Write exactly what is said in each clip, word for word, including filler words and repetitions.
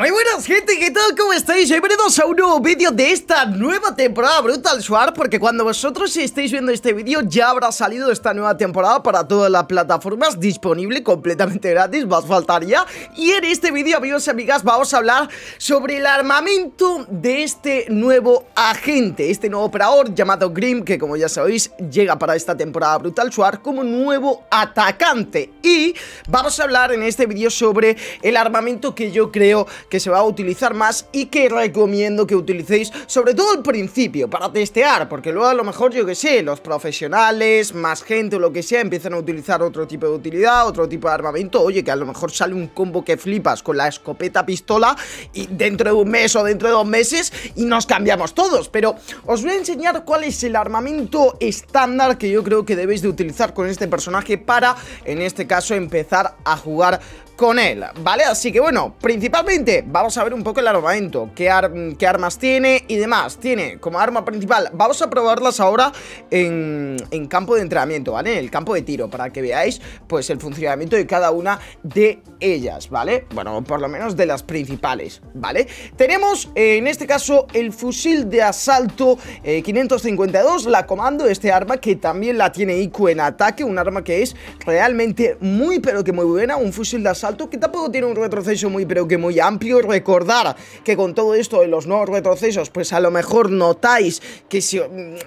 Muy buenas, gente, ¿qué tal? ¿Cómo estáis? Bienvenidos a un nuevo vídeo de esta nueva temporada Brutal Swarm, porque cuando vosotros estéis viendo este vídeo ya habrá salido esta nueva temporada para todas las plataformas, disponible completamente gratis, más faltaría. Y en este vídeo, amigos y amigas, vamos a hablar sobre el armamento de este nuevo agente, este nuevo operador llamado Grim, que como ya sabéis llega para esta temporada Brutal Swarm como nuevo atacante. Y vamos a hablar en este vídeo sobre el armamento que yo creo que se va a utilizar más y que recomiendo que utilicéis, sobre todo al principio, para testear, porque luego a lo mejor, yo que sé, los profesionales, más gente o lo que sea, empiezan a utilizar otro tipo de utilidad, otro tipo de armamento. Oye, que a lo mejor sale un combo que flipas con la escopeta pistola y dentro de un mes o dentro de dos meses y nos cambiamos todos. Pero os voy a enseñar cuál es el armamento estándar que yo creo que debéis de utilizar con este personaje para, en este caso, empezar a jugar con él, ¿vale? Así que bueno, principalmente vamos a ver un poco el armamento, qué, ar qué armas tiene y demás. Tiene como arma principal, vamos a probarlas ahora en, en campo de entrenamiento, ¿vale? En el campo de tiro, para que veáis pues el funcionamiento de cada una de ellas, ¿vale? Bueno, por lo menos de las principales, ¿vale? Tenemos eh, en este caso el fusil de asalto eh, quinientos cincuenta y dos, la comando, este arma que también la tiene Iku en ataque, un arma que es realmente muy pero que muy buena, un fusil de asalto que tampoco tiene un retroceso muy pero que muy amplio. Recordar que con todo esto de los nuevos retrocesos, pues a lo mejor notáis que, si,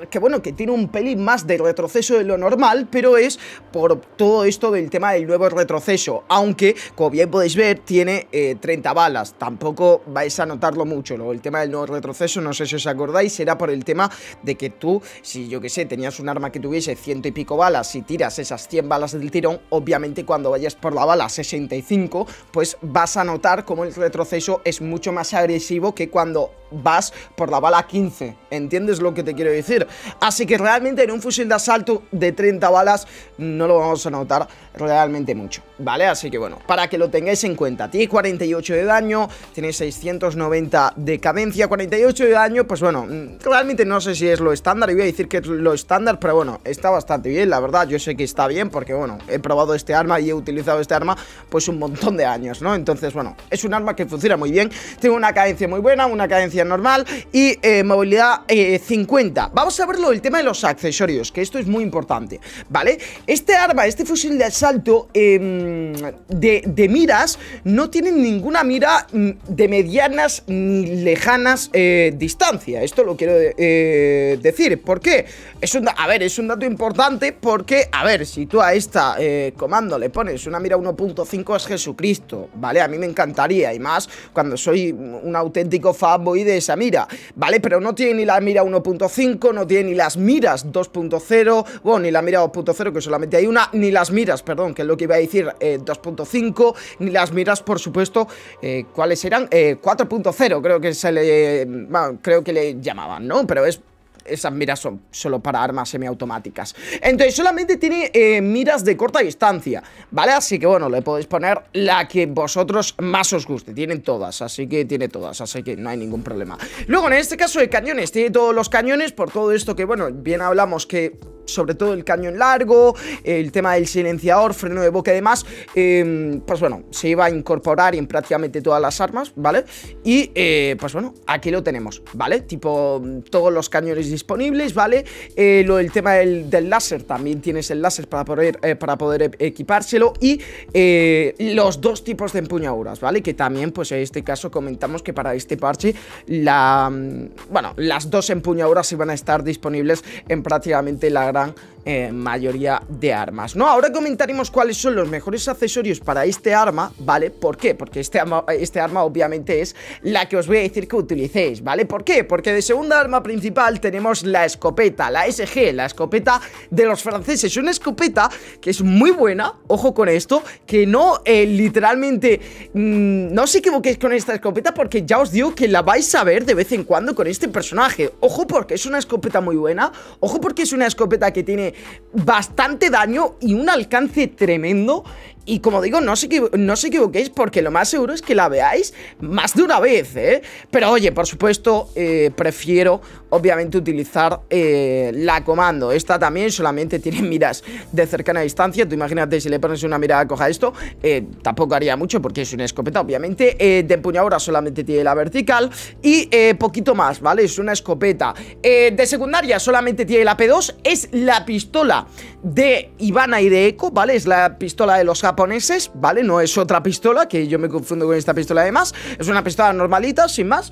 que bueno, que tiene un pelín más de retroceso de lo normal, pero es por todo esto del tema del nuevo retroceso, aunque como bien podéis ver tiene eh, treinta balas, tampoco vais a notarlo mucho. Luego el tema del nuevo retroceso, no sé si os acordáis, era por el tema de que tú, si yo que sé, tenías un arma que tuviese ciento y pico balas, si tiras esas cien balas del tirón, obviamente cuando vayas por la bala sesenta y cinco, pues vas a notar como el retroceso es mucho más agresivo que cuando vas por la bala quince, ¿entiendes lo que te quiero decir? Así que realmente en un fusil de asalto de treinta balas no lo vamos a notar realmente mucho, ¿vale? Así que bueno, para que lo tengáis en cuenta, tiene cuarenta y ocho de daño, tiene seiscientos noventa de cadencia, cuarenta y ocho de daño, pues bueno, realmente no sé si es lo estándar, y voy a decir que es lo estándar, pero bueno, está bastante bien, la verdad, yo sé que está bien, porque bueno, he probado este arma y he utilizado este arma pues un montón de años, ¿no? Entonces, bueno, es un arma que funciona muy bien, tiene una cadencia muy buena, una cadencia normal y eh, movilidad eh, cincuenta. Vamos a verlo el tema de los accesorios, que esto es muy importante, ¿vale? Este arma, este fusil de asalto eh, de, de miras, no tiene ninguna mira de medianas ni lejanas eh, distancia. Esto lo quiero eh, decir. ¿Por qué? Es un, a ver, es un dato importante porque, a ver, si tú a esta eh, comando le pones una mira uno punto cinco, es Jesucristo, ¿vale? A mí me encantaría, y más cuando soy un auténtico fanboy de esa mira, ¿vale? Pero no tiene ni la mira uno punto cinco, no tiene ni las miras dos punto cero, bueno, ni la mira dos punto cero, que solamente hay una, ni las miras, perdón, que es lo que iba a decir, eh, dos punto cinco, ni las miras, por supuesto, eh, ¿cuáles eran? Eh, cuatro punto cero, creo que se le, bueno, creo que le llamaban, ¿no? Pero es... esas miras son solo para armas semiautomáticas. Entonces solamente tiene eh, miras de corta distancia, ¿vale? Así que bueno, le podéis poner la que vosotros más os guste, tienen todas, así que tiene todas, así que no hay ningún problema. Luego en este caso de cañones, tiene todos los cañones, por todo esto que bueno, bien hablamos que sobre todo el cañón largo, el tema del silenciador, freno de boca y demás, eh, pues bueno, se iba a incorporar en prácticamente todas las armas, ¿vale? Y eh, pues bueno, aquí lo tenemos, ¿vale? Tipo todos los cañones disponibles, ¿vale? Eh, lo del tema del, del láser, también tienes el láser para poder, eh, para poder equipárselo, y eh, los dos tipos de empuñaduras, ¿vale? Que también, pues en este caso comentamos que para este parche la, bueno, las dos empuñaduras iban a estar disponibles en prácticamente la gran eh, mayoría de armas, ¿no? Ahora comentaremos cuáles son los mejores accesorios para este arma, ¿vale? ¿Por qué? Porque este arma, este arma obviamente es la que os voy a decir que utilicéis, ¿vale? ¿Por qué? Porque de segunda arma principal tenemos la escopeta, la S G, la escopeta de los franceses, una escopeta que es muy buena, ojo con esto, que no, eh, literalmente mmm, no os equivoquéis con esta escopeta, porque ya os digo que la vais a ver de vez en cuando con este personaje, ojo porque es una escopeta muy buena, ojo porque es una escopeta que tiene bastante daño y un alcance tremendo. Y como digo, no os, no os equivoquéis, porque lo más seguro es que la veáis más de una vez, ¿eh? Pero oye, por supuesto, eh, prefiero obviamente utilizar eh, la comando. Esta también solamente tiene miras de cercana distancia. Tú imagínate si le pones una mirada coja a esto, eh, tampoco haría mucho porque es una escopeta, obviamente. Eh, de empuñadura solamente tiene la vertical y eh, poquito más, ¿vale? Es una escopeta. Eh, de secundaria solamente tiene la P dos. Es la pistola de Ivana y de Eco, ¿vale? Es la pistola de los japoneses, ¿vale? No es otra pistola, que yo me confundo con esta pistola además. Es una pistola normalita, sin más,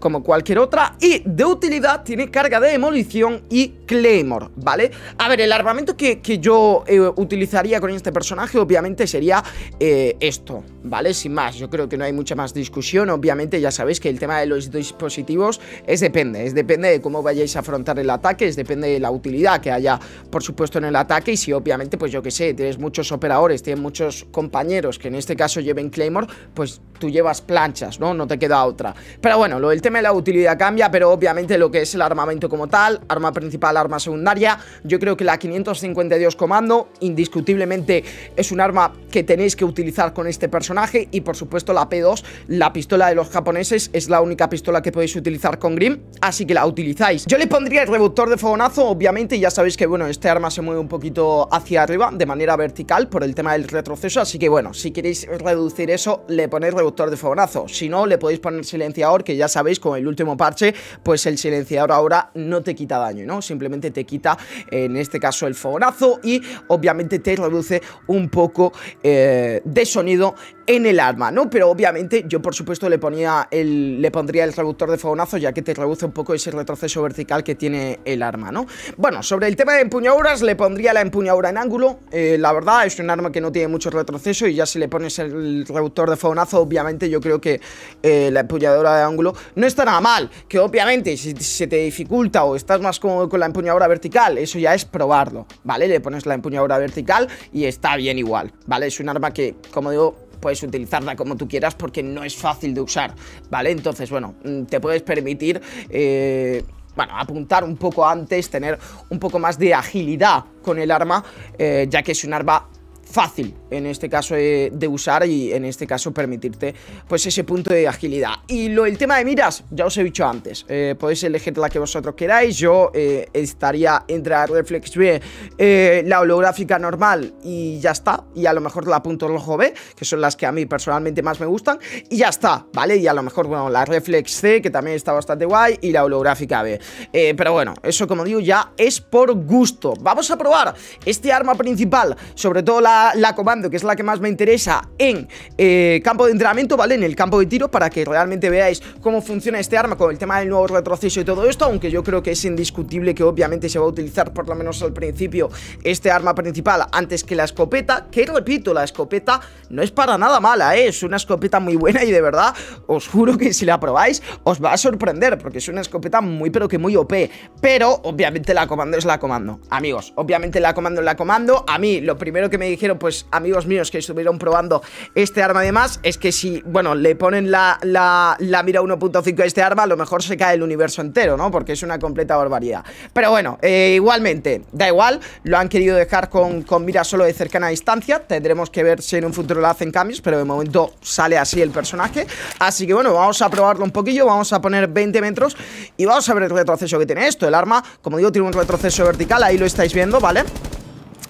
como cualquier otra, y de utilidad tiene carga de demolición y claymore, ¿vale? A ver, el armamento que, que yo eh, utilizaría con este personaje obviamente sería eh, esto, ¿vale? Sin más, yo creo que no hay mucha más discusión. Obviamente ya sabéis que el tema de los dispositivos es depende, es depende de cómo vayáis a afrontar el ataque, es depende de la utilidad que haya, por supuesto, en el ataque. Y si obviamente, pues yo que sé, tienes muchos operadores, tienes muchos compañeros que en este caso lleven claymore, pues tú llevas planchas, ¿no? No te queda otra. Pero bueno, lo del tema la utilidad cambia, pero obviamente lo que es el armamento como tal, arma principal, arma secundaria, yo creo que la quinientos cincuenta y dos comando indiscutiblemente es un arma que tenéis que utilizar con este personaje. Y por supuesto la P dos, la pistola de los japoneses, es la única pistola que podéis utilizar con Grim, así que la utilizáis. Yo le pondría el reductor de fogonazo, obviamente. Ya sabéis que, bueno, este arma se mueve un poquito hacia arriba de manera vertical por el tema del retroceso, así que bueno, si queréis reducir eso, le ponéis reductor de fogonazo. Si no, le podéis poner silenciador, que ya sabéis, con el último parche, pues el silenciador ahora no te quita daño, ¿no? Simplemente te quita, en este caso, el fogonazo, y obviamente te reduce un poco eh, de sonido en el arma, ¿no? Pero obviamente yo, por supuesto, le ponía el, le pondría el reductor de fogonazo, ya que te reduce un poco ese retroceso vertical que tiene el arma, ¿no? Bueno, sobre el tema de empuñaduras, le pondría la empuñadura en ángulo. Eh, la verdad, es un arma que no tiene mucho retroceso, y ya si le pones el reductor de fogonazo, obviamente yo creo que eh, la empuñadura de ángulo no es está nada mal. Que obviamente si se te dificulta o estás más cómodo con la empuñadura vertical, eso ya es probarlo, ¿vale? Le pones la empuñadura vertical y está bien igual, ¿vale? Es un arma que, como digo, puedes utilizarla como tú quieras porque no es fácil de usar, ¿vale? Entonces, bueno, te puedes permitir eh, bueno, apuntar un poco antes, tener un poco más de agilidad con el arma, eh, ya que es un arma fácil en este caso de, de usar, y en este caso permitirte pues ese punto de agilidad. Y lo el tema de miras, ya os he dicho antes, eh, podéis elegir la que vosotros queráis. Yo eh, estaría entre la Reflex B, eh, la holográfica normal y ya está, y a lo mejor la punto rojo B, que son las que a mí personalmente más me gustan, y ya está, ¿vale? Y a lo mejor, bueno, la Reflex C, que también está bastante guay, y la holográfica B, eh, pero bueno, eso, como digo, ya es por gusto. Vamos a probar este arma principal, sobre todo la la comando, que es la que más me interesa en eh, campo de entrenamiento, ¿vale? En el campo de tiro, para que realmente veáis cómo funciona este arma con el tema del nuevo retroceso y todo esto, aunque yo creo que es indiscutible que obviamente se va a utilizar, por lo menos al principio, este arma principal antes que la escopeta, que repito, la escopeta no es para nada mala, ¿eh? Es una escopeta muy buena, y de verdad os juro que si la probáis os va a sorprender, porque es una escopeta muy pero que muy O P, pero obviamente la comando es la comando, amigos. Obviamente la comando es la comando. A mí lo primero que me dije, pues amigos míos que estuvieron probando este arma además, es que si, bueno, le ponen la, la, la mira uno punto cinco a este arma, a lo mejor se cae el universo entero, ¿no? Porque es una completa barbaridad. Pero bueno, eh, igualmente, da igual, lo han querido dejar con, con mira solo de cercana distancia. Tendremos que ver si en un futuro le hacen cambios, pero de momento sale así el personaje. Así que bueno, vamos a probarlo un poquillo, vamos a poner veinte metros y vamos a ver el retroceso que tiene esto. El arma, como digo, tiene un retroceso vertical, ahí lo estáis viendo, ¿vale?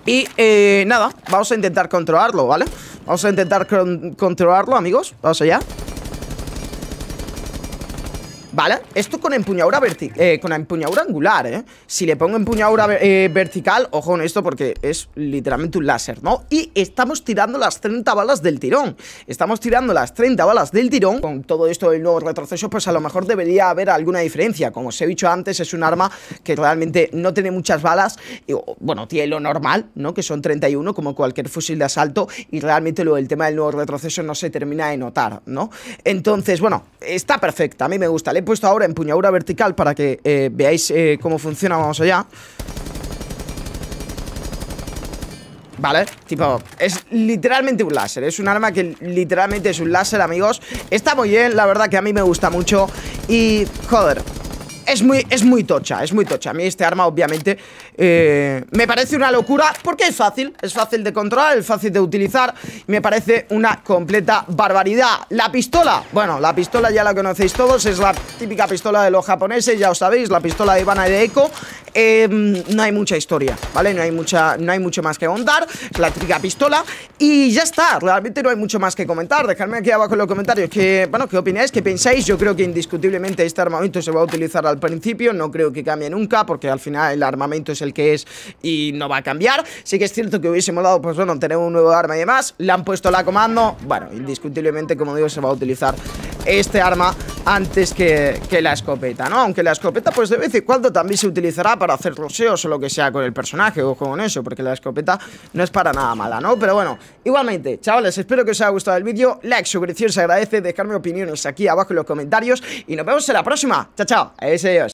Y eh, nada, vamos a intentar controlarlo, ¿vale? Vamos a intentar con controlarlo, amigos. Vamos allá. Vale, esto con empuñadura vertical, eh, con empuñadura angular, ¿eh? Si le pongo empuñadura eh, vertical, ojo con esto, porque es literalmente un láser, ¿no? Y estamos tirando las treinta balas del tirón. Estamos tirando las treinta balas del tirón. Con todo esto del nuevo retroceso, pues a lo mejor debería haber alguna diferencia. Como os he dicho antes, es un arma que realmente no tiene muchas balas. Y, bueno, tiene lo normal, ¿no? Que son treinta y uno, como cualquier fusil de asalto. Y realmente lo del tema del nuevo retroceso no se termina de notar, ¿no? Entonces, bueno, está perfecta, a mí me gusta. Le he puesto ahora empuñadura vertical para que eh, veáis eh, cómo funciona. Vamos allá. Vale, tipo, es literalmente un láser. Es un arma que literalmente es un láser, amigos. Está muy bien, la verdad que a mí me gusta mucho. Y, joder, es muy, es muy tocha, es muy tocha. A mí este arma, obviamente, eh, me parece una locura porque es fácil. Es fácil de controlar, es fácil de utilizar. Me parece una completa barbaridad. La pistola, bueno, la pistola ya la conocéis todos. Es la típica pistola de los japoneses, ya os sabéis. La pistola de Ivana y de Eco. eh, No hay mucha historia, ¿vale? No hay, mucha, no hay mucho más que contar. Es la típica pistola y ya está. Realmente no hay mucho más que comentar. Dejadme aquí abajo en los comentarios que, bueno, qué opináis, qué pensáis. Yo creo que indiscutiblemente este armamento se va a utilizar al principio, no creo que cambie nunca, porque al final el armamento es el que es y no va a cambiar. Sí que es cierto que hubiese molado, pues bueno, tener un nuevo arma y demás. Le han puesto la comando, bueno, indiscutiblemente, como digo, se va a utilizar este arma antes que, que la escopeta, ¿no? Aunque la escopeta, pues de vez en cuando también se utilizará para hacer roceos o lo que sea con el personaje o con eso, porque la escopeta no es para nada mala, ¿no? Pero bueno, igualmente, chavales, espero que os haya gustado el vídeo. Like, suscripción se agradece, dejadme opiniones aquí abajo en los comentarios y nos vemos en la próxima. Chao, chao, adiós.